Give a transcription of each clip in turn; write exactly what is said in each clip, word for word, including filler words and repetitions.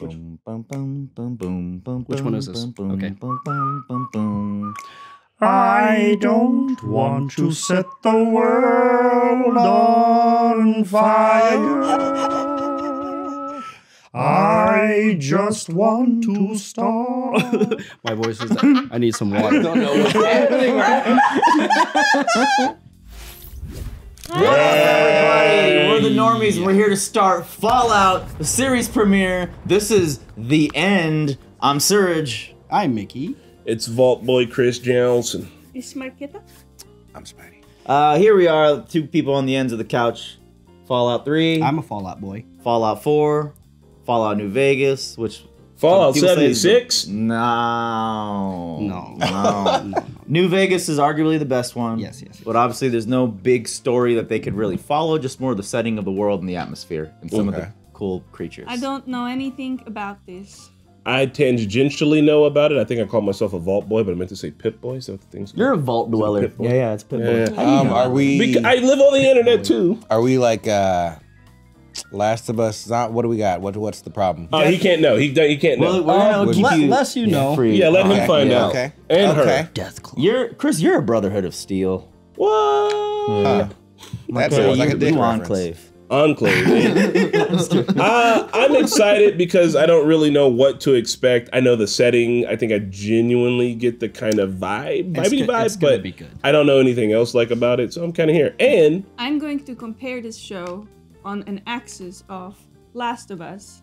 Which, which one is this? Okay. I don't want to set the world on fire. I just want to stop. My voice is... I need some water. I don't know what's happening right now. What up, everybody? We're the Normies, and we're here to start Fallout, the series premiere. This is The End. I'm Surge. I'm Mickey. It's Vault Boy Chris Johnson. It's Marquetta. I'm Spidey. Uh, here we are, two people on the ends of the couch. Fallout three. I'm a Fallout boy. Fallout four. Fallout New Vegas, which... Fallout seventy-six? No. No. No. No. New Vegas is arguably the best one. Yes, yes, yes. But obviously there's no big story that they could really follow, just more the setting of the world and the atmosphere and some okay. of the cool creatures. I don't know anything about this. I tangentially know about it. I think I call myself a Vault Boy, but I meant to say Pip Boy, so the thing's You're called. a Vault Dweller. A yeah, yeah, it's Pip yeah. Boy. Um, are we... Because I live on the Pip internet, boy. too. Are we like... Uh... Last of Us, what do we got? What What's the problem? Oh, he can't know. He, he can't know. Well, well, let, unless you know. Free. Yeah, let okay. him find yeah. out. Okay. And okay. her. Death Claw. You're, Chris, you're a Brotherhood of Steel. What? Huh. That sounds like a dick reference. Enclave. Enclave. uh, I'm excited because I don't really know what to expect. I know the setting. I think I genuinely get the kind of vibe, vibey vibe, but be good. I don't know anything else like about it, so I'm kind of here. And I'm going to compare this show on an axis of Last of Us,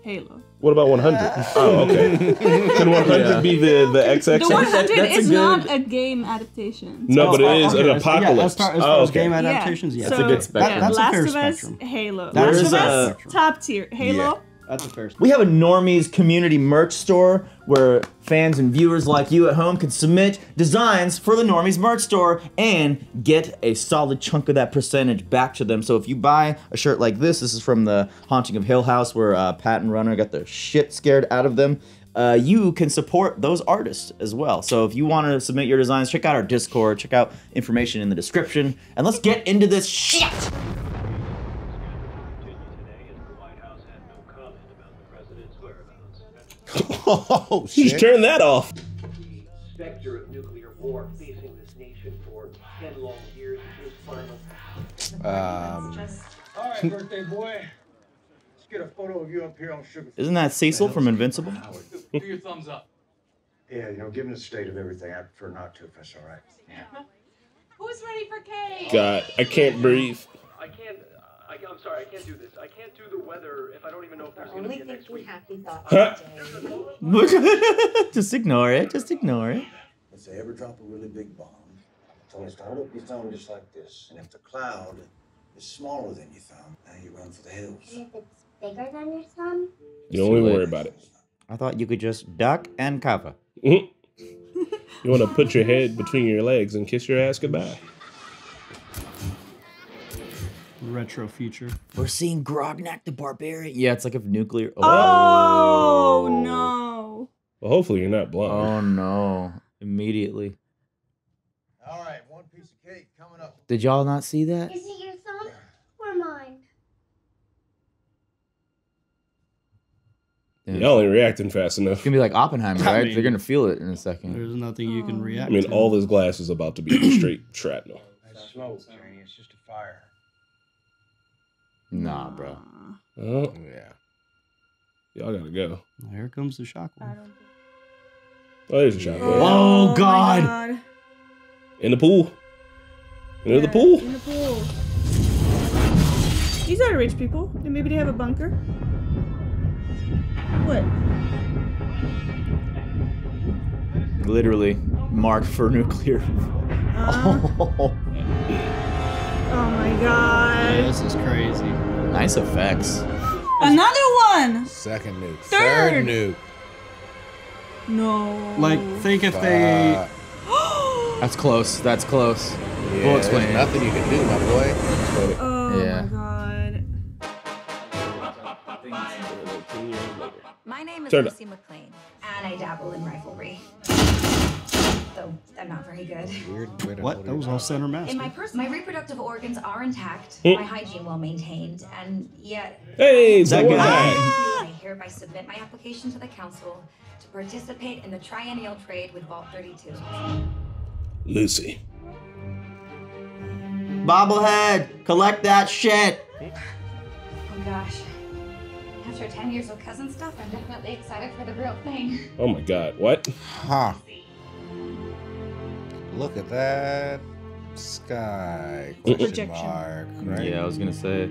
Halo. What about one hundred? Oh, okay. Can one hundred yeah. be the, the x-axis? The one hundred that, is a good... not a game adaptation. No, oh, but it oh, is okay. an apocalypse. Yeah, as far as oh, okay. game adaptations, yeah. So, that's a good spectrum. Yeah, that's Last a fair of Us, spectrum. Halo. Last There's of Us, a... top tier. Halo. Yeah. That's a fair spectrum. We have a Normies community merch store where fans and viewers like you at home can submit designs for the Normies merch store and get a solid chunk of that percentage back to them. So if you buy a shirt like this, this is from the Haunting of Hill House where uh, Pat and Runner got the shit scared out of them. Uh, you can support those artists as well. So if you want to submit your designs, check out our Discord, check out information in the description, and let's get into this shit! Oh, shit. Just turn that off. The specter of nuclear war facing this nation for ten long years is final. Um. All right, birthday boy. Let's get a photo of you up here on Sugar. Isn't that Cecil from Invincible? Do your thumbs up. Yeah, you know, given the state of everything, I prefer not to if that's all right. Yeah. Who's ready for cake? God, I can't breathe. I can't. I, I'm sorry, I can't do this. I can't do the weather if I don't even know if there's going to be a next week. Just ignore it. Just ignore it. If they ever drop a really big bomb, so it's going to look your thumb just like this. And if the cloud is smaller than your thumb, now you run for the hills. And if it's bigger than your thumb? You don't even worry about it. I thought you could just duck and cover. You want to put your head between your legs and kiss your ass goodbye. Retro future. We're seeing Grognak the Barbarian. Yeah, it's like a nuclear. Oh, oh no. Well, hopefully you're not blind. Oh no. Immediately. All right, one piece of cake coming up. Did y'all not see that? Is it your thumb or mine? Y'all ain't reacting fast enough. It's gonna be like Oppenheimer, right? I mean, they're gonna feel it in a second. There's nothing you can react to. I mean, to. all this glass is about to be straight shrapnel. That's smoke, Janie. It's just a fire. Nah, bro. Oh, yeah. Y'all gotta go. Well, here comes the shockwave. Oh, there's a shockwave. Oh, oh God. God. In the pool. In yeah, the pool. In the pool. These are rich people. And maybe they have a bunker. What? Literally marked for nuclear. Uh. Oh. Oh my God. Yeah, this is crazy. Nice effects. Another one! Second nuke. Third, Third nuke. No. Like, think if Fuck. they... That's close. That's close. Yeah, we'll explain it. Nothing you can do, my boy. Oh yeah. my God. My name is Turn Lucy McLean, and I dabble in riflery. So I'm not very good. Weird what? That was all center mass. In my person, my reproductive organs are intact, my hygiene well maintained, and yet. Hey, that guy. hereby submit my application to the council to participate in the triennial trade with Vault thirty-two. Lucy. Bobblehead, collect that shit. Oh gosh. After ten years of cousin stuff, I'm definitely excited for the real thing. Oh my god, what? Huh. Look at that sky. Question mark, right? Yeah, I was gonna say.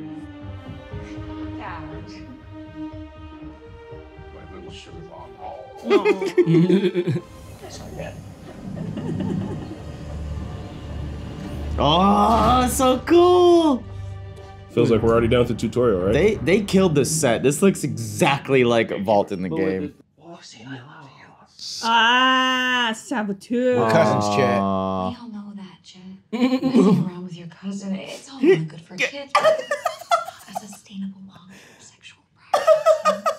Oh, so cool! Feels like we're already down to the tutorial, right? They they killed this set. This looks exactly like a Vault in the game. Ah, saboteur. We're cousins, Chet. We all know that, Chet. Messing around with your cousin, it's all not good for kids. A sustainable long sexual practice.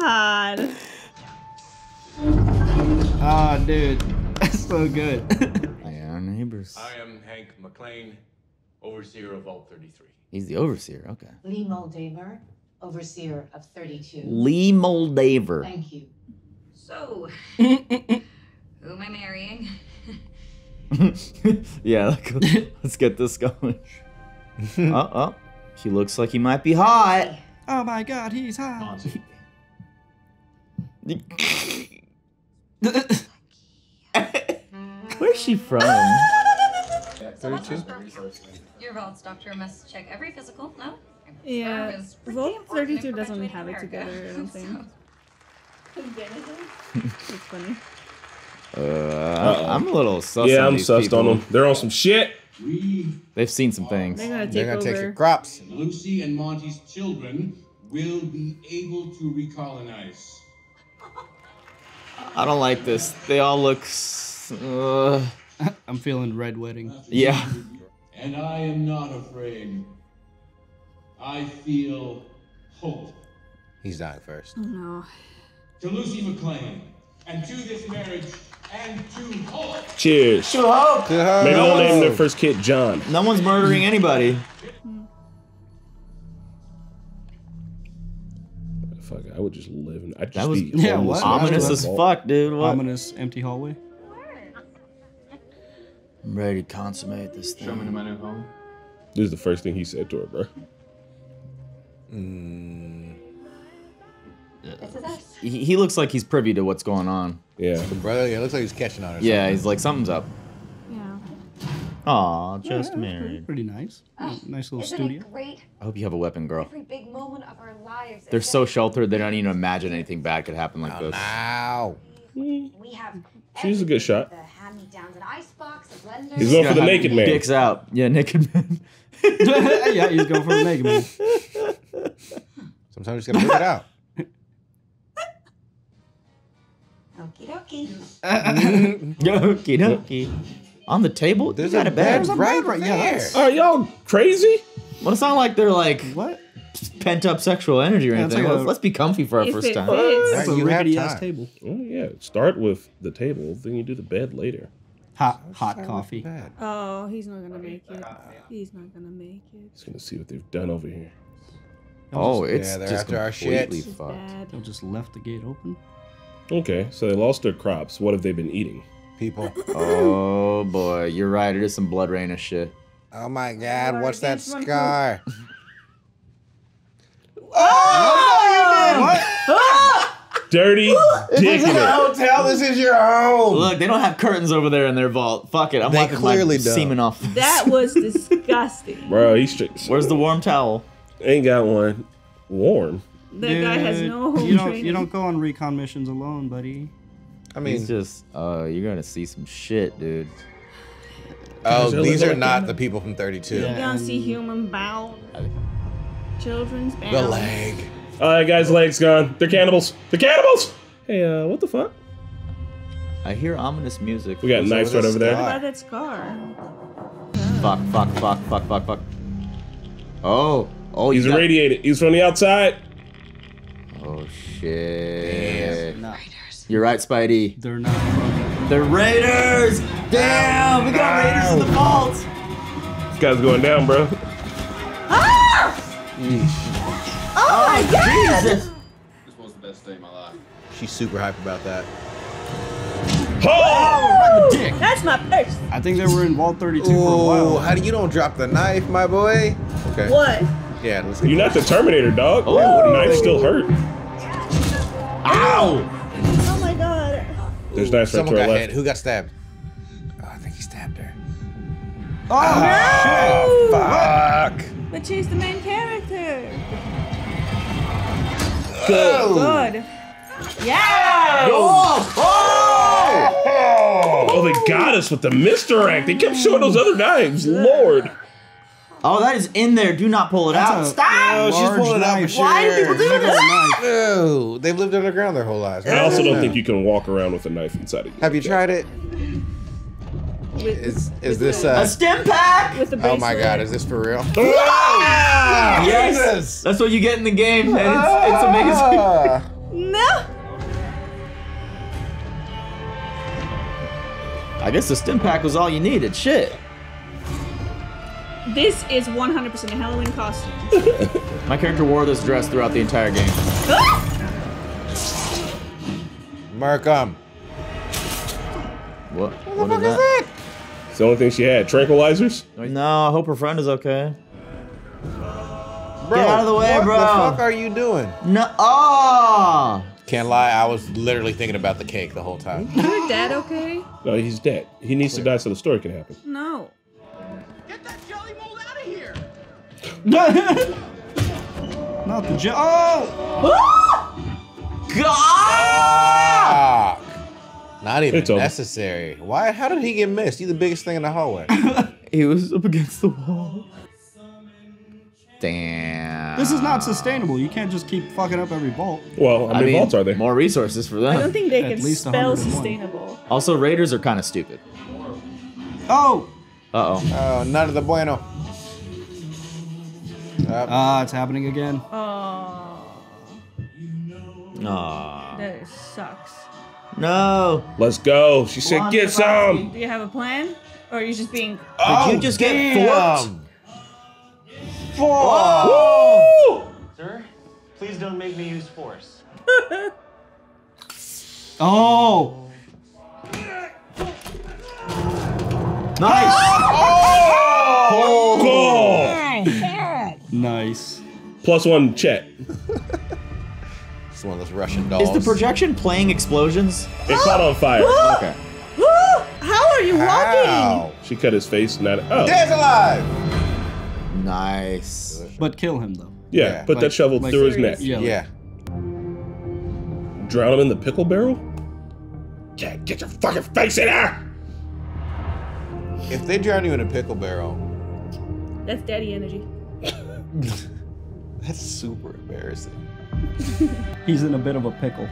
God. Ah, oh, dude, that's so good. I am our neighbors. I am Hank McLean, overseer of Vault thirty-three. He's the overseer, okay. Lee Moldaver, overseer of thirty-two. Lee Moldaver. Thank you. So, who am I marrying? Yeah, let's get this going. Uh oh, she looks like he might be hot. Oh my God, he's hot. Where's she from? So what's your Your Vault's doctor must check every physical. No. Yeah, Vault thirty-two doesn't have it together or something. It's funny. Uh, uh-oh. I'm a little sus. Yeah, on I'm these sussed people. on them. They're on some shit. They've seen some things. They're gonna take, They're gonna take your crops. Lucy and Monty's children will be able to recolonize. I don't like this. They all look. Uh... I'm feeling red wedding. Yeah. And I am not afraid. I feel hope. He's dying first. Oh, no. To Lucy McLean, and to this marriage, and to hope. Cheers. To hope. To hope. Maybe they'll name their first kid John. No one's murdering anybody. Fuck, I would just live in. I just that was, be yeah, homeless. Ominous as fuck, dude. What? Ominous empty hallway. I'm ready to consummate this thing. Show me to my new home. This is the first thing he said to her, bro. Mm. Yeah. He, he looks like he's privy to what's going on. Yeah. The brother, yeah, it looks like he's catching on. Or yeah, something. He's like, something's up. Yeah. Aw, just yeah, married. Pretty, pretty nice. Uh, nice little studio. Great? I hope you have a weapon, girl. Every big moment of our lives. They're so sheltered, they don't even imagine anything bad could happen like oh, this. Wow. We have She's a good shot. The hand-me-downs, an icebox, a blender. He's going for the naked man. Dicks out. Yeah, naked man. Yeah, he's going for the naked man. Sometimes you just gotta work it out. Okie dokie. Okie dokie. On the table? There's got a bed right, right there. Are y'all crazy? Well, it's not like they're like what pent up sexual energy or yeah, anything. Like let's, a, let's be comfy for our first it time. It's a rickety ass table. Oh yeah, start with the table, then you do the bed later. Hot, hot coffee. Oh, he's not gonna make it. He's not gonna make it. He's gonna see what they've done over here. They'll oh, just, it's yeah, just completely our fucked. They just left the gate open. Okay, so they lost their crops. What have they been eating? People. Oh boy, you're right. It is some blood rain of shit. Oh my God, oh, what's that scar? Oh, oh, no, you didn't. What? Dirty dick. This is a hotel. This is your home. Look, they don't have curtains over there in their vault. Fuck it. I'm they clearly like semen off. That was disgusting. Bro, he's straight. Where's the warm towel? Ain't got one. Warm. That Dude, guy has no home you don't, training. You don't go on recon missions alone, buddy. I mean, he's just uh, you're gonna see some shit, dude. Oh, these are not the people from thirty-two. Yeah. You're gonna see human bowel, children's bowel. The leg. All right, guys, leg's gone. They're cannibals. They're cannibals. Hey, uh, what the fuck? I hear ominous music. We got knives right over there. What about that scar? Fuck! Fuck! Fuck! Fuck! Fuck! Fuck! Oh. Oh, he's irradiated. He's from the outside. Oh shit! Damn. You're right, Spidey. They're not. They're raiders. Damn, we got raiders in the vault. This guy's going down, bro. Ah! Mm. Oh, oh my God! Jesus. best day of my life. She's super hype about that. Oh! Woo! That's my purse. I think they were in Vault thirty-two Ooh, for a while. How do you don't drop the knife, my boy? Okay. What? Yeah, let's You're not the Terminator, dog. Ooh. The knife still hurt. Ow! Oh my god. There's knives right to our left. Who got stabbed? Oh, I think he stabbed her. Oh, oh no! Fuck! But she's the main character. Good. Good. Yeah! Oh! Oh! Oh! Oh, they got us with the misdirect. They kept showing those other knives. Lord. Oh, that is in there. Do not pull it That's out. A, Stop! Oh, she's pulling it out. Sure. Why do people do this? No, they've lived underground their whole lives. I also don't know. think you can walk around with a knife inside of you. Have you tried it? Is is this uh, a stim pack? With the oh my god, is this for real? Ah! Yes. Jesus. That's what you get in the game, man. It's, it's amazing. No. I guess the stim pack was all you needed. Shit. This is one hundred percent a Halloween costume. My character wore this dress throughout the entire game. Markham. What? What the what fuck is, is that? It's the only thing she had. Tranquilizers? No, I hope her friend is okay. Bro, get out of the way, what bro. What the fuck are you doing? No. Oh. Can't lie, I was literally thinking about the cake the whole time. Is your dad okay? No, he's dead. He needs Clear. to die so the story can happen. No. Get that jelly mold out of here! Not the jelly. Oh! God! Ah! Not even it's necessary. Over. Why? How did he get missed? You're the biggest thing in the hallway. He was up against the wall. Damn. This is not sustainable. You can't just keep fucking up every vault. Well, how I many mean, vaults are there? More resources for that. I don't think they At can least spell sustainable. Also, raiders are kind of stupid. Oh! Uh-oh. Oh, none of the bueno. Ah, uh, uh, it's happening again. Oh. Aww. That sucks. No. Let's go. She said Blonde get some. Do you have a plan? Or are you just being... Oh, did you just damn. get forked? Oh. Sir, please don't make me use force. Oh. Nice. Oh. Oh. Oh. Nice. Plus one chat. It's one of those Russian dolls. Is the projection playing explosions? It's caught on fire. Okay. How are you walking? She cut his face. Not. Oh. Dad's alive. Nice. Delicious. But kill him though. Yeah, yeah put like, that shovel like through his neck. Yeah. yeah. Drown him in the pickle barrel? Yeah, get your fucking face in there! If they drown you in a pickle barrel... That's daddy energy. That's super embarrassing. He's in a bit of a pickle.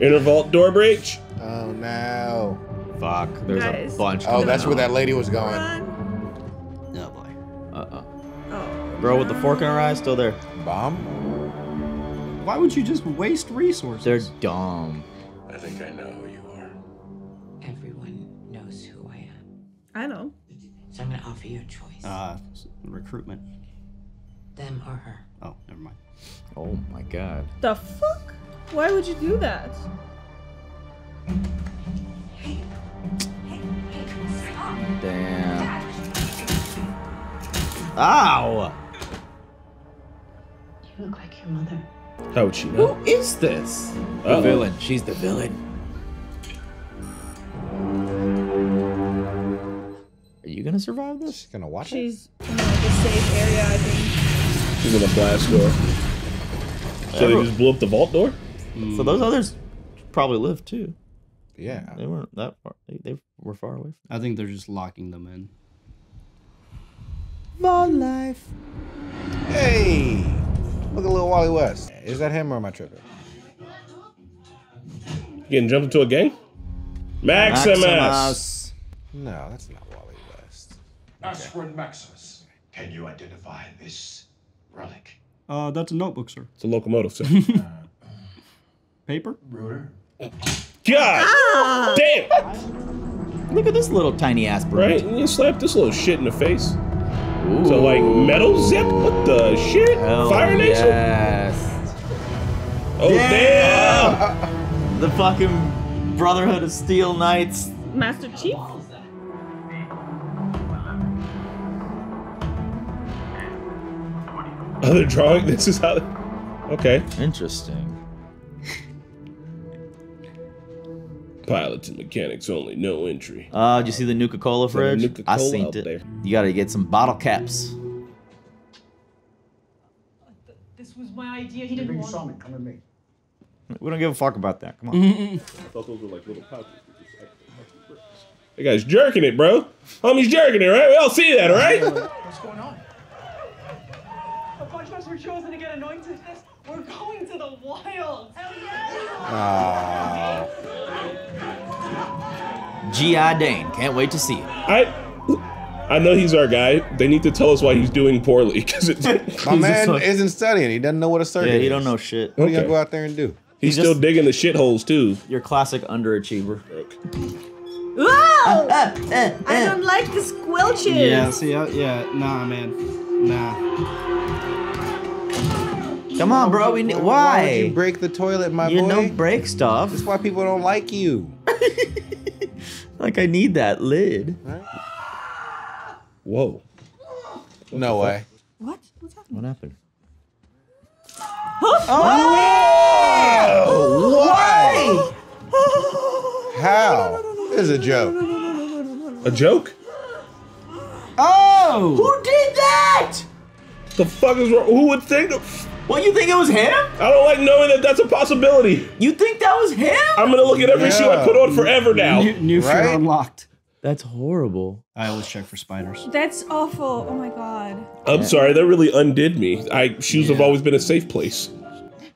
Inner vault door breach? Oh no. Fuck, there's nice. a bunch. Oh, that's on. where that lady was going. Run. Uh-uh. Oh, Bro with the fork in her eye, still there. Bomb? Why would you just waste resources? They're dumb. I think I know who you are. Everyone knows who I am. I know. So I'm going to offer you a choice. Uh, recruitment. Them or her. Oh, never mind. Oh my god. The fuck? Why would you do that? Hey. Hey, hey, stop. Damn. Ow! You look like your mother. How would she know? Who is this? Uh-oh. The villain. She's the villain. Are you gonna survive this? She's gonna watch She's it? She's in like a safe area, I think. She's in a blast door. So they just blew up the vault door? Mm. So those others probably lived too. Yeah. They weren't that far. They, they were far away. From I think they're just locking them in. My life. Hey, look at little Wally West. Is that him or am I tripping? You getting jumped into a gang? Maximus. Maximus. No, that's not Wally West. Aspirin okay. Maximus, can you identify this relic? Uh, that's a notebook, sir. It's a locomotive, sir. uh, Paper. Ruler. God ah! damn! Look at this little tiny aspirin. Right, and you slap this little shit in the face. Ooh. So like metal zip? What the shit? Hell Fire Nation? Yes. The fucking Brotherhood of Steel Knights. Master Chief? Oh, they're drawing? This is how... Okay. Interesting. Pilots and mechanics only, no entry. Uh, did you see the Nuka-Cola fridge? The Nuka-Cola I seen it. There. You gotta get some bottle caps. This was my idea. He didn't want Sonic, come with me. We don't give a fuck about that. Come on. Mm-hmm. I thought those were like little pouches. That guy's jerking it, bro. Homie's jerking it, right? We all see that, right? What's going on? A bunch of us were chosen to get anointed. We're going to the wild. Hell yeah! Oh. G I Dane, can't wait to see it. I, I know he's our guy. They need to tell us why he's doing poorly. Cause it, my man so isn't studying. He doesn't know what a study yeah, is. Yeah, he don't know shit. What okay. are you gonna go out there and do? He's, he's still just digging the shitholes too. Your classic underachiever. Okay. Whoa! Uh, uh, uh, uh. I don't like the squelches. Yeah, see, I, yeah, nah, man, nah. Come on, bro. We need, why? Why would you break the toilet, my you boy? You don't break stuff. That's why people don't like you. Like I need that lid. Right? Whoa! No way. What? What's happening? What happened? Huh? Oh! Oh! Why? Oh! How? This is a joke. A joke? Oh! Who did that? The fuck is wrong? Who would think? What, you think it was him? I don't like knowing that that's a possibility. You think that was him? I'm gonna look at every yeah. shoe I put on forever now. New, new right? fear unlocked. That's horrible. I always check for spiders. That's awful. Oh my god. I'm yeah. sorry. That really undid me. I shoes yeah. have always been a safe place.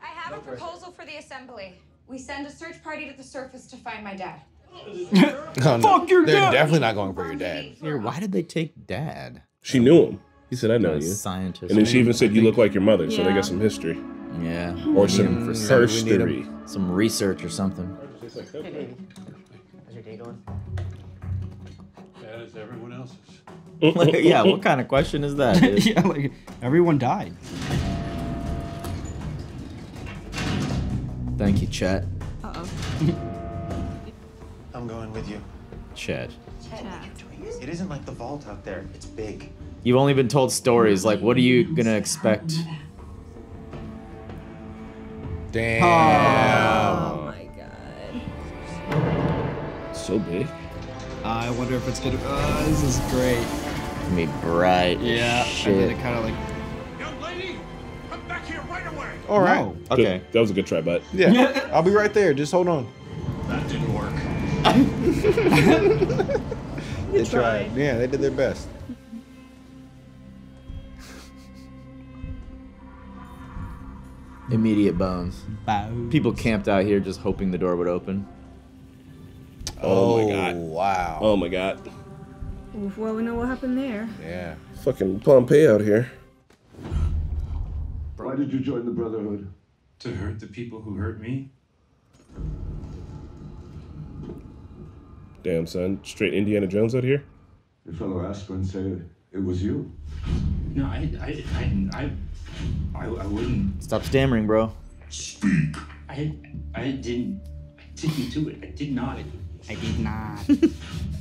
I have a proposal for the assembly. We send a search party to the surface to find my dad. Oh, no. Fuck your They're dad. They're definitely not going for your dad. Here, why did they take dad? She knew him. He said, I know you. Scientist. And then she even said, you look like your mother, yeah. so they got some history. Yeah. Or we some history. Some research or something. Hey, how's your day going? That is everyone else's. Like, yeah, what kind of question is that? Dude? Yeah, like, everyone died. Thank you, Chet. Uh-oh. I'm going with you. Chad. Chad. It isn't like the vault out there. It's big. You've only been told stories. Like, what are you gonna expect? Damn. Oh, oh my god. So big. Uh, I wonder if it's gonna. Oh, this is great. It's gonna be bright. Yeah. Shit. And then it kind of like. Young lady, come back here right away. All right. No. Okay. Good. That was a good try, bud. Yeah. I'll be right there. Just hold on. That didn't work. They tried. Yeah, they did their best. Immediate bones. bones. People camped out here just hoping the door would open. Oh, oh my god. Wow. Oh my god. Well, we know what happened there. Yeah. Fucking Pompeii out here. Why did you join the Brotherhood? To hurt the people who hurt me? Damn, son. Straight Indiana Jones out here? Your fellow aspirin said it was you. No, I, I, I, I, I wouldn't. Stop stammering, bro. Speak. I, I didn't, I didn't do it. I did not. I did not.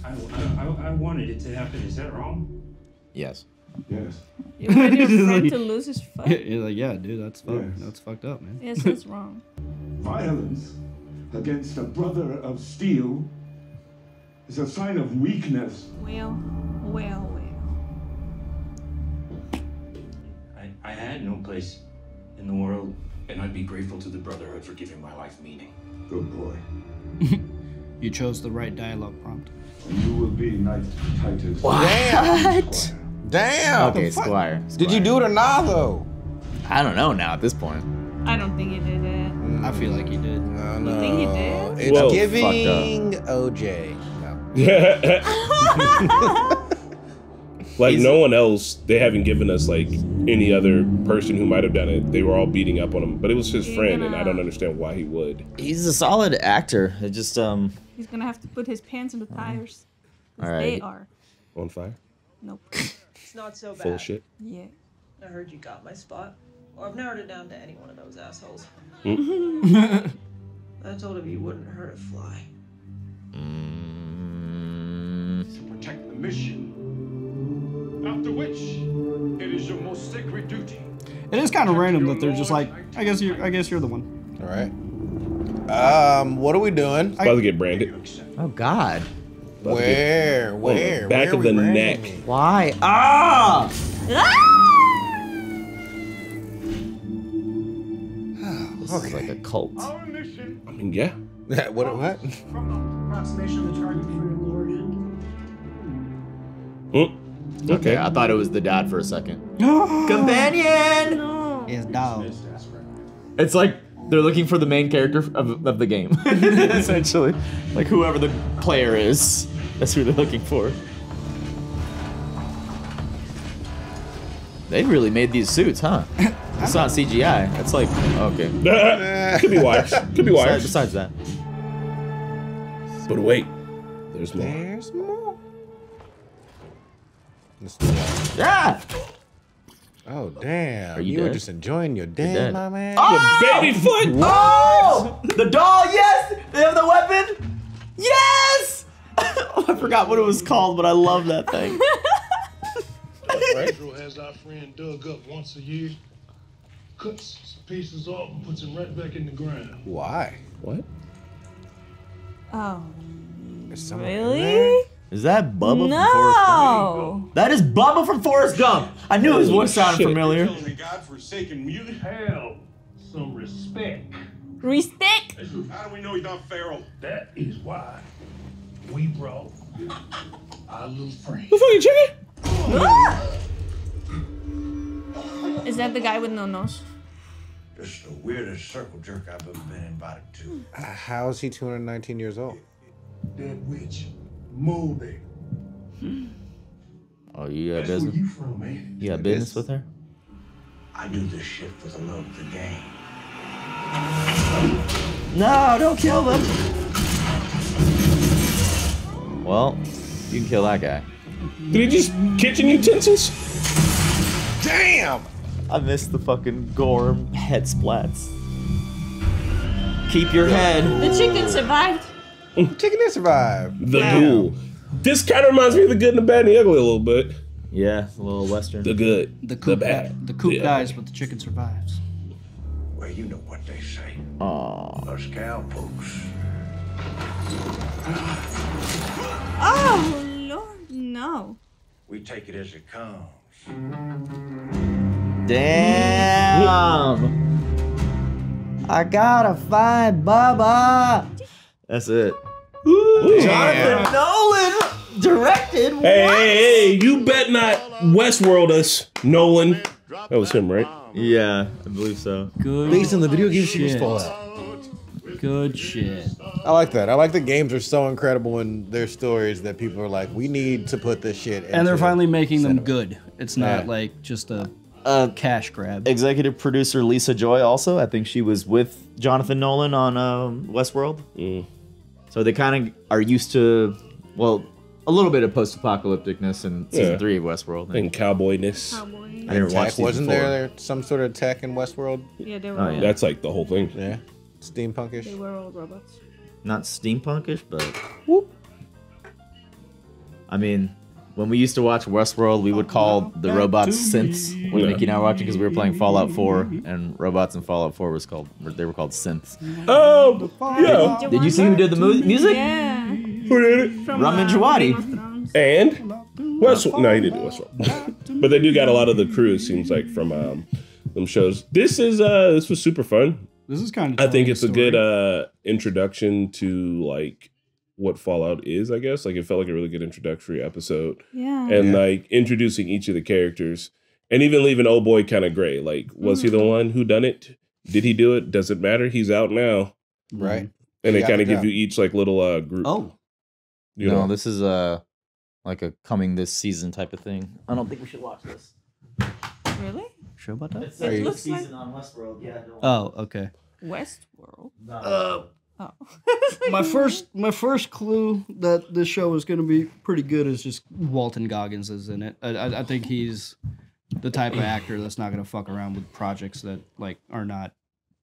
I, I, I wanted it to happen. Is that wrong? Yes. Yes. You wanted your friend to lose his fuck? You're like, yeah, dude, that's fucked. Yes. That's fucked up, man. Yes, that's wrong. Violence against a brother of steel. It's a sign of weakness. Well, well, well. I, I had no place in the world, and I'd be grateful to the Brotherhood for giving my life meaning. Good boy. You chose the right dialogue prompt. You will be Knight Titus. What? What? Damn. Okay, Squire. Squire. Did you do it or not, though? I don't know now at this point. I don't think you did it. Mm. I feel like you did. No, no. You think you did? It's Whoa, giving O J. Like He's, no one else, they haven't given us like any other person who might have done it. They were all beating up on him, but it was his friend, gonna, and I don't understand why he would. He's a solid actor. It just um. He's gonna have to put his pants in the tires. All right. They are. On fire? Nope. It's not so bad. Full shit. Yeah. I heard you got my spot, or I've narrowed it down to any one of those assholes. Mm. I told him you wouldn't hurt a fly. Mm. To protect the mission, after which it is your most sacred duty. It is kind of random that they're just like, I guess you, I guess you're the one. All right. Um, what are we doing? About to get branded. Oh God. About where? Get, where? Oh, back where of the neck. Me? Why? Ah! Ah! This okay. is like a cult. Our mission. I mean, yeah. what? What? Approximation of the target for your lord. Mm. Okay. okay. I thought it was the dad for a second. Companion. No. It's dog. It's like. They're looking for the main character of, of the game, essentially. Like, whoever the player is, that's who they're looking for. They really made these suits, huh? It's not C G I. It's like, okay. Could be wires. Could be wires. Besides, besides that. But wait, there's more. There's more. Yeah! Oh damn! Are you you were just enjoying your day, my man. Oh! Your baby foot! What? Oh! The doll, yes! They have the weapon? Yes! Oh, I forgot what it was called, but I love that thing. Pedro has our friend dug up once a year, cuts pieces off and puts them right back in the ground. Why? What? Oh. Really? Is that Bubba no. from Forrest Gump? That is Bubba from Forrest Gump. I knew his voice sounded familiar. Godforsaken mute. Hell, some respect. Respect? How do we know he's not feral? That is why we brought our little friend. The fucking chicken? Ah! Is that the guy with no nose? Just the weirdest circle jerk I've ever been invited to. Uh, how is he two hundred nineteen years old? Dead witch. Moldy. Oh, you got business? You, from, man. you got business with her? I do this shit for the love of the game. No, don't kill them. Well, you can kill that guy. Did he just kitchen utensils? Damn! I missed the fucking Gorm head splats. Keep your head. The chicken survived. Chicken did survive. The wow. Ghoul. This kind of reminds me of The Good and the Bad and the Ugly a little bit. Yeah, a little Western. The good. The coop, the bad. The coop yeah. dies, but the chicken survives. Well, you know what they say. Aww. Us cowpokes. Oh, Lord, no. We take it as it comes. Damn. I gotta find Bubba. That's it. Ooh, Jonathan yeah. Nolan directed. Hey, hey, hey, you bet not Westworld us, Nolan. That was him, right? Yeah, I believe so. Good Based on the video game she was Fallout. Good shit. I like that. I like that games are so incredible in their stories that people are like, we need to put this shit in. And they're finally making cinema. them good. It's not yeah. like just a uh, cash grab. Executive producer Lisa Joy also. I think she was with Jonathan Nolan on um, Westworld. Mm. So they kind of are used to, well, a little bit of post-apocalypticness in season yeah. three of Westworld. And, and cowboyness. Cowboy. I never watched it. Wasn't before. there some sort of tech in Westworld? Yeah, they were. Oh, yeah. That's like the whole thing. Yeah. Steampunkish. They were old robots. Not steampunkish, but. Whoop. I mean, when we used to watch Westworld, we would call the robots synths. What yeah. Mickey and I were watching because we were playing Fallout four, and robots in Fallout four was called they were called synths. Oh, yeah. Did, did you see who did the mu music? Yeah. Who did it? From Raman Jawadi. And Westworld. No, he didn't do Westworld, but they do got a lot of the crew. It seems like from um, them shows. This is uh, this was super fun. This is kind of. I think it's a good uh introduction to like. what Fallout is, I guess. Like, it felt like a really good introductory episode. Yeah. And, yeah. like, introducing each of the characters. And even leaving old boy kind of gray. Like, was mm. he the one who done it? Did he do it? Does it matter? He's out now. Right. And he they kind of give you each, like, little uh, group. Oh. You no, know? This is, uh, like, a coming this season type of thing. I don't think we should watch this. Really? Sure about that? It's it looks season like... on Westworld. Yeah. No. Oh, okay. Westworld? No. Uh... Oh. my first, my first clue that this show is going to be pretty good is just Walton Goggins is in it. I, I, I think he's the type of actor that's not going to fuck around with projects that like are not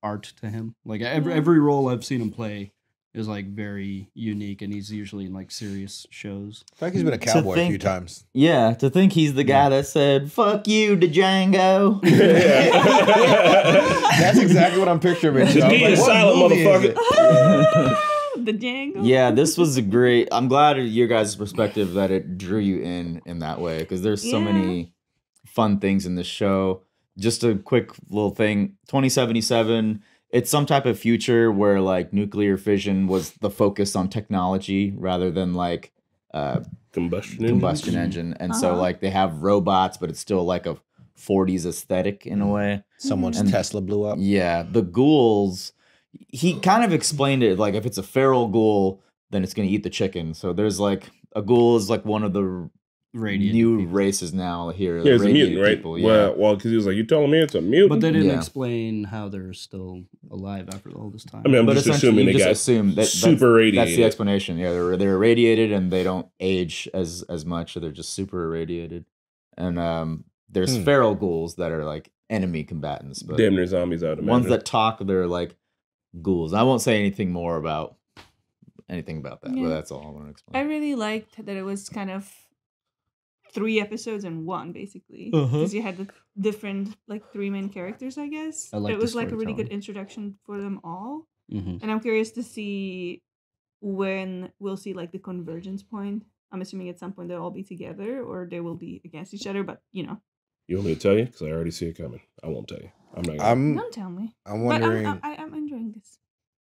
art to him. Like every every role I've seen him play is like very unique, and he's usually in like serious shows. In fact, he's been a cowboy think, a few times. Yeah, to think he's the guy yeah. that said "fuck you" to Django. That's exactly what I'm picturing. Just so be like, a silent motherfucker. The Django. Yeah, this was a great. I'm glad your guys' perspective that it drew you in in that way, because there's yeah. so many fun things in this show. Just a quick little thing. twenty seventy-seven. It's some type of future where like nuclear fission was the focus on technology rather than like uh, combustion combustion engine. engine. And uh-huh. so like they have robots, but it's still like a forties aesthetic in a way. Someone's and, Tesla blew up. Yeah, the ghouls. He kind of explained it like if it's a feral ghoul, then it's going to eat the chicken. So there's like a ghoul is like one of the radiant new people. races now here. Yeah, it's a mutant, people, right? Yeah. Well, well, because he was like, "You telling me it's a mutant?" But they didn't yeah. explain how they're still alive after all this time. I mean, I'm but just assuming they just got assume that, that's, super radiated. That's the explanation. Yeah, they're they're irradiated and they don't age as as much. So they're just super irradiated. And um, there's hmm. feral ghouls that are like enemy combatants, but damn near zombies out of ones that talk. They're like. Ghouls. I won't say anything more about anything about that, yeah. but that's all I want to explain. I really liked that it was kind of three episodes in one, basically, because uh-huh. you had the different like three main characters. I guess I it was like a really good introduction for them all, mm-hmm. and I'm curious to see when we'll see like the convergence point. I'm assuming at some point they'll all be together, or they will be against each other. But you know, you want me to tell you because I already see it coming. I won't tell you. I'm not. Gonna... I'm, Don't tell me. I'm wondering. But I'm, I'm, I'm enjoying this.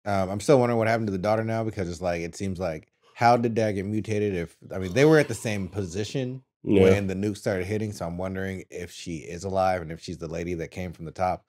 Um, I'm still wondering what happened to the daughter now, because it's like it seems like how did that get mutated? If I mean they were at the same position yeah. when the nuke started hitting, so I'm wondering if she is alive and if she's the lady that came from the top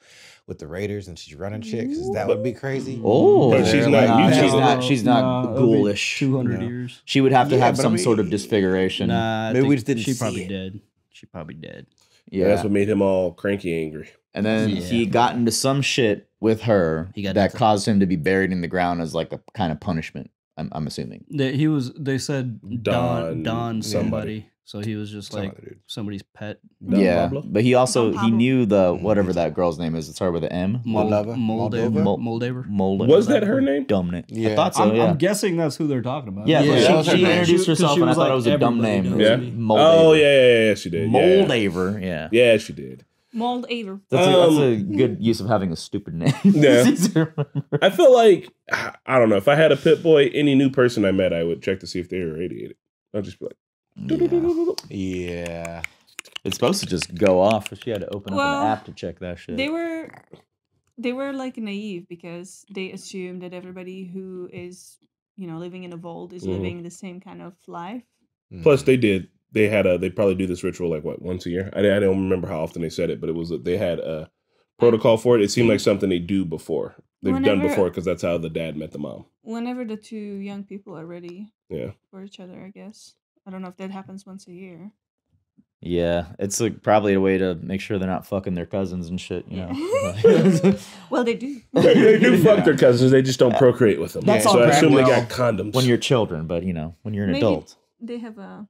with the raiders and she's running shit. Because that would be crazy. Oh, but she's not. Like, she's not. She's not nah, ghoulish. two hundred no. years. She would have to yeah, have some I mean, sort of disfiguration. Nah, maybe we just didn't. She probably did. She probably did. Yeah, that's what made him all cranky, angry. And then yeah. he got into some shit with her he got that caused him to be buried in the ground as like a kind of punishment. I'm, I'm assuming they, he was. They said Don, Don somebody. So he was just like somebody, somebody's pet. Don yeah, Pablo? But he also he knew the whatever that girl's name is. It started with an M. Moldaver. Moldaver. Moldaver. Moldaver. Was that her name? Dominant. Yeah, I thought so. I'm, yeah. I'm guessing that's who they're talking about. Yeah, yeah. yeah. She, she introduced herself, and I thought like, it was a dumb name. Yeah. Oh yeah, yeah, yeah, she did. Moldaver. Yeah. Yeah, she did. Moldaver. That's, um, that's a good use of having a stupid name. Yeah. I feel like, I don't know, if I had a pit boy, any new person I met, I would check to see if they were irradiated. I'd just be like, doo -doo -doo -doo -doo -doo. Yeah. It's supposed to just go off, but she had to open well, up an app to check that shit. They were, they were like naive because they assumed that everybody who is, you know, living in a vault is mm. living the same kind of life. Mm. Plus, they did. They had a. They probably do this ritual like what once a year. I, I don't remember how often they said it, but it was they had a protocol for it. It seemed like something they do before they've whenever, done before because that's how the dad met the mom. Whenever the two young people are ready, yeah, for each other, I guess. I don't know if that happens once a year. Yeah, it's like probably a way to make sure they're not fucking their cousins and shit, you know. Well, they do. They, they do fuck yeah. their cousins. They just don't procreate with them. That's so all I assume well, they got condoms when you're children, but you know when you're an Maybe adult, they have a.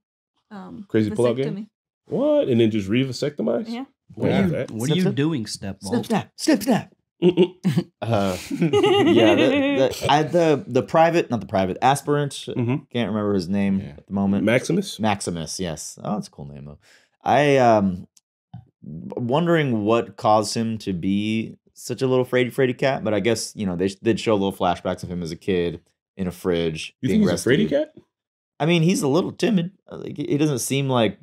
Um, Crazy pull-out game? What? And then just re-vasectomize? Yeah. What, yeah. Are, you, what snip, are you doing, Step Vault? Snip, snap. Snip, snap. uh, yeah, the, the, I, the, the private, not the private, aspirant, mm-hmm. can't remember his name yeah. at the moment. Maximus? Maximus, yes. Oh, that's a cool name, though. I, um, wondering what caused him to be such a little fraidy, fraidy cat, but I guess, you know, they did show little flashbacks of him as a kid in a fridge. You being think he's rescued. A fraidy cat? I mean, he's a little timid. Like, he doesn't seem like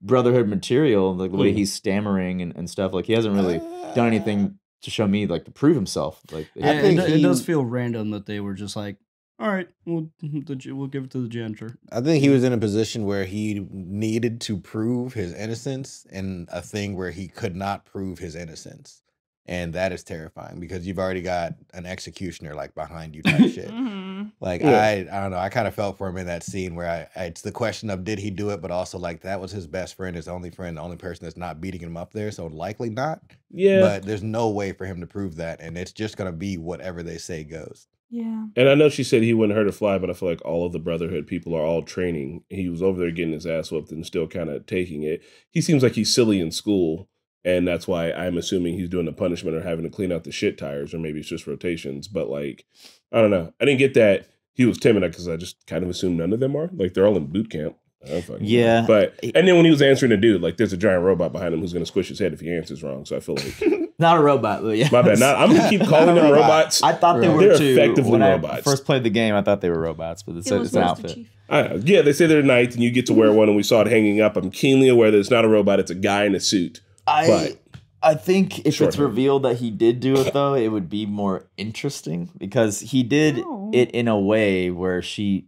Brotherhood material, like the way he's stammering and, and stuff. Like, he hasn't really uh, done anything to show me, like, to prove himself. Like, I think it, he, it does feel random that they were just like, all right, we'll, we'll give it to the janitor. I think he was in a position where he needed to prove his innocence and a thing where he could not prove his innocence. And that is terrifying because you've already got an executioner like behind you type shit. Mm-hmm. Like, yeah. I I don't know. I kind of felt for him in that scene where I, I it's the question of did he do it, but also like that was his best friend, his only friend, the only person that's not beating him up there. So likely not. Yeah. But there's no way for him to prove that. And it's just going to be whatever they say goes. Yeah. And I know she said he wouldn't hurt a fly, but I feel like all of the Brotherhood people are all training. He was over there getting his ass whooped and still kind of taking it. He seems like he's silly in school. And that's why I'm assuming he's doing the punishment or having to clean out the shit tires, or maybe it's just rotations. But like, I don't know. I didn't get that he was timid because I just kind of assumed none of them are. Like, they're all in boot camp. I don't fucking yeah. know. But and then when he was answering the dude, like, there's a giant robot behind him who's gonna squish his head if he answers wrong. So I feel like not a robot. Yeah. My bad. Not, I'm gonna keep calling them robot. robots. I thought they were they're too. effectively when robots. I first played the game, I thought they were robots, but it's, it it's an outfit. I yeah, they say they're knights, and you get to wear one. And we saw it hanging up. I'm keenly aware that it's not a robot; it's a guy in a suit. I but I think if it's hand. revealed that he did do it, though, it would be more interesting because he did oh. it in a way where she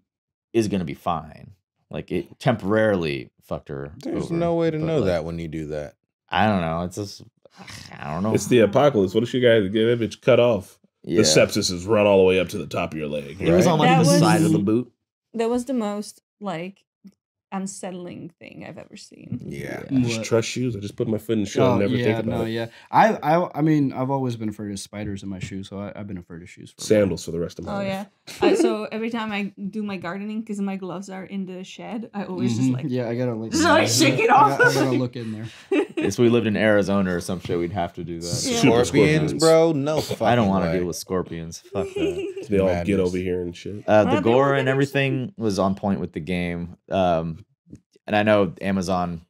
is gonna be fine. Like, it temporarily fucked her. There's over, no way to know like, that when you do that. I don't know. It's just, I don't know. It's the apocalypse. What if you guys get it? It's cut off. Yeah. The sepsis is run all the way up to the top of your leg. It right? was on like, the was, side of the boot. That was the most, like, unsettling thing I've ever seen. Yeah. yeah. Trust shoes. I just put my foot in the shoe oh, and never yeah, think about no, it. Yeah. I, I, I mean, I've always been afraid of spiders in my shoes, so I, I've been afraid of shoes. For Sandals for the rest of my oh, life. Oh, yeah. I, so every time I do my gardening, because my gloves are in the shed, I always mm-hmm. just like... Yeah, I gotta like... Just like shake it off. I gotta, I gotta look in there. If we lived in Arizona or some shit, we'd have to do that. Yeah. Scorpions, scorpions, bro? No fucking I don't want to deal with scorpions. Fuck that. They all Madness. get over here and shit. Uh, the gore and everything was on point with the game. Um, And I know Amazon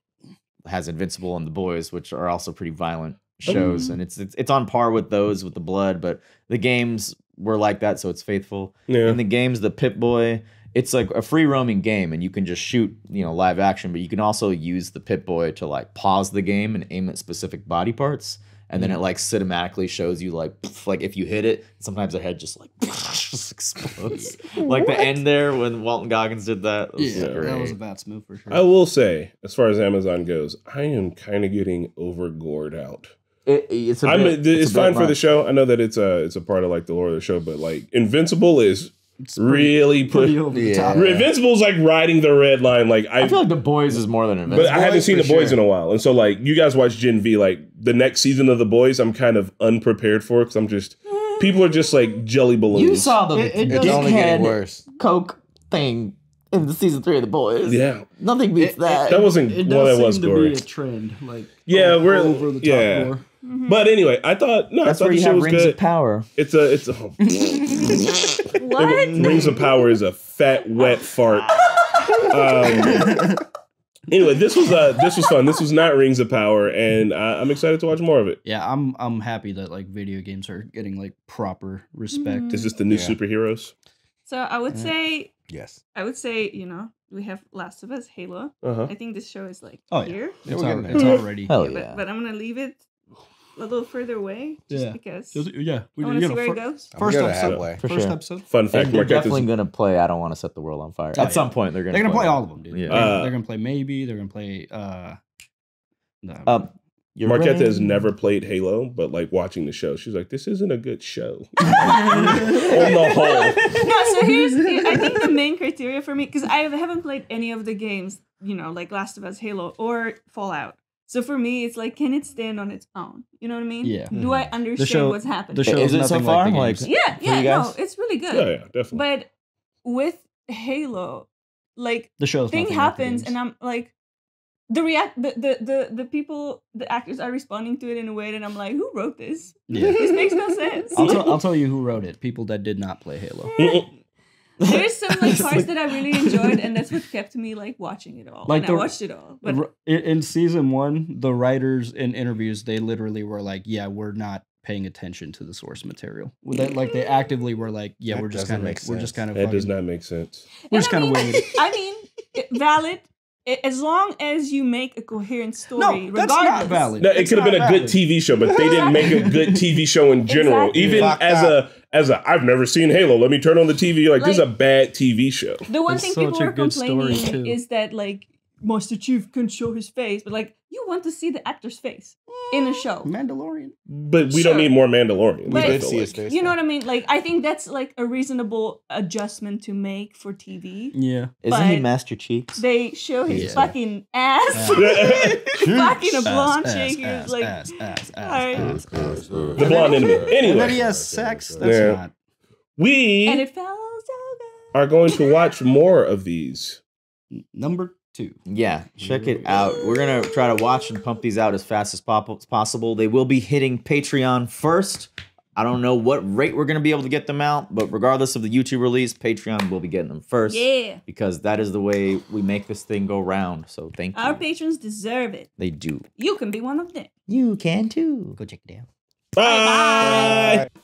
has Invincible and The Boys, which are also pretty violent shows, um, and it's, it's it's on par with those with the blood. But the games were like that, so it's faithful. Yeah. In the games, the Pip Boy, it's like a free roaming game, and you can just shoot, you know, live action, but you can also use the Pip Boy to like pause the game and aim at specific body parts, and mm-hmm. then it like cinematically shows you like poof, like if you hit it, sometimes the head just like just explodes. Like the end there when Walton Goggins did that. That was, yeah, that was a bad move for sure. I will say, as far as Amazon goes, I am kind of getting over gored out. It, it's a bit, I'm, it's, it's a fine for much. the show. I know that it's a it's a part of like the lore of the show, but like Invincible is. It's really pretty, pretty over the top. Yeah. Invincible's like riding the red line. Like I, I feel like The Boys is more than Invincible. But I haven't seen The Boys sure. in a while, and so like you guys watch Gen V. Like the next season of The Boys, I'm kind of unprepared for because I'm just people are just like jelly balloons. You saw the it, it it's only getting worse. Coke thing in the season three of The Boys. Yeah, nothing beats it, that. It, that wasn't it, it well, does that was seem to be a trend. Like yeah, over, we're over the top yeah. more. Mm-hmm. But anyway, I thought no. That's I thought where you the show have was Rings good. of Power. It's a it's a oh. what? Rings of Power is a fat wet fart. Um, anyway, this was uh this was fun. This was not Rings of Power, and uh, I'm excited to watch more of it. Yeah, I'm I'm happy that like video games are getting like proper respect. Mm-hmm. Is this the new yeah. superheroes? So I would say yes. I would say you know. We have Last of Us, Halo. Uh-huh. I think this show is like oh, here. Yeah. It's, yeah, already, it's already. Oh, yeah. But, but I'm gonna leave it a little further away, just yeah. because. Yeah, we, I want to see where it goes. First episode, first sure. episode. Fun fact: and they're definitely this... gonna play "I Don't Want to Set the World on Fire." Oh, At yeah. some point, they're gonna. They're gonna play, play all of them, dude. Yeah. Uh, they're gonna play maybe. They're gonna play. Uh, no. Um, Marquette has never played Halo, but like watching the show, she's like, "This isn't a good show." On the whole. No, so here's here, I think the main criteria for me because I haven't played any of the games, you know, like Last of Us, Halo, or Fallout. So for me, it's like, can it stand on its own? You know what I mean? Yeah. Do I understand the show, what's happening? The show is it so far? Like, like yeah, yeah, no, it's really good. Yeah, yeah, definitely. But with Halo, like the show thing happens, like and I'm like, the react, the, the the the people, the actors are responding to it in a way that I'm like, who wrote this? Yeah. This makes no sense. I'll, I'll tell you who wrote it. People that did not play Halo. There's some like parts that I really enjoyed, and that's what kept me like watching it all. Like and the, I watched it all. But in, in season one, the writers in interviews they literally were like, "Yeah, we're not paying attention to the source material." They, like they actively were like, "Yeah, that we're just kind of we're just kind of." That does not make sense. We're and just kind of waiting. I mean, valid. As long as you make a coherent story, no, that's regardless. Not valid. No, it could have been a good T V show, but they didn't make a good T V show in general. Exactly. Even Locked as out. a as a, I've never seen Halo. Let me turn on the T V. Like, like this is a bad T V show. The one it's thing people are complaining is that like Master Chief couldn't show his face, but like you want to see the actor's face in a show. Mandalorian, but we sure. don't need more Mandalorian. We did see his face. You know what I mean? Like I think that's like a reasonable adjustment to make for T V. Yeah, but isn't he Master Chief? They show his yeah. fucking ass, yeah. fucking a blonde chick who's like ass, ass, ass, right. ass, ass, the blonde enemy. Anyway, and then he has sex. That's yeah. not. We and it fell so good. Are going to watch more of these. Number two. Yeah, check it out. We're going to try to watch and pump these out as fast as pop possible. They will be hitting Patreon first. I don't know what rate we're going to be able to get them out, but regardless of the YouTube release, Patreon will be getting them first. Yeah. Because that is the way we make this thing go round. So thank Our you. Our patrons deserve it. They do. You can be one of them. You can too. Go check it out. Bye. Bye. Bye.